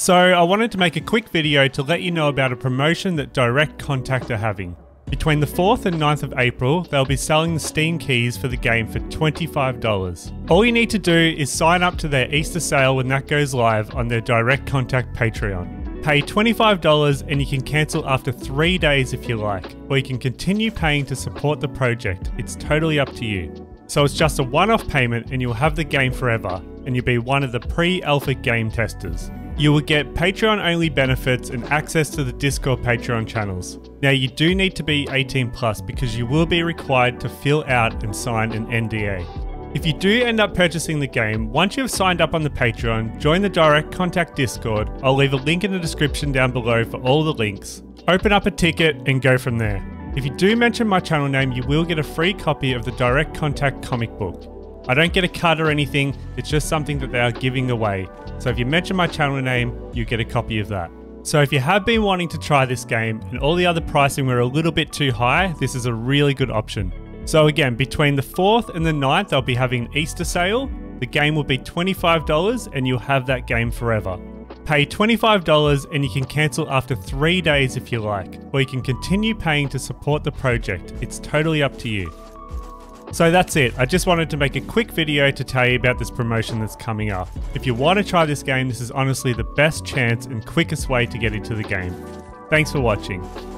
So I wanted to make a quick video to let you know about a promotion that Direct Contact are having. Between the 4th and 9th of April, they'll be selling the Steam keys for the game for $25. All you need to do is sign up to their Easter sale when that goes live on their Direct Contact Patreon. Pay $25 and you can cancel after 3 days if you like, or you can continue paying to support the project. It's totally up to you. So it's just a one-off payment and you'll have the game forever, and you'll be one of the pre-alpha game testers. You will get Patreon-only benefits and access to the Discord Patreon channels. Now you do need to be 18+ because you will be required to fill out and sign an NDA. If you do end up purchasing the game, once you have signed up on the Patreon, join the Direct Contact Discord. I'll leave a link in the description down below for all the links. Open up a ticket and go from there. If you do mention my channel name, you will get a free copy of the Direct Contact comic book. I don't get a cut or anything, it's just something that they are giving away. So if you mention my channel name, you get a copy of that. So if you have been wanting to try this game and all the other pricing were a little bit too high, this is a really good option. So again, between the 4th and the 9th, they'll be having an Easter sale. The game will be $25 and you'll have that game forever. Pay $25 and you can cancel after 3 days if you like, or you can continue paying to support the project. It's totally up to you. So that's it. I just wanted to make a quick video to tell you about this promotion that's coming up. If you want to try this game, this is honestly the best chance and quickest way to get into the game. Thanks for watching.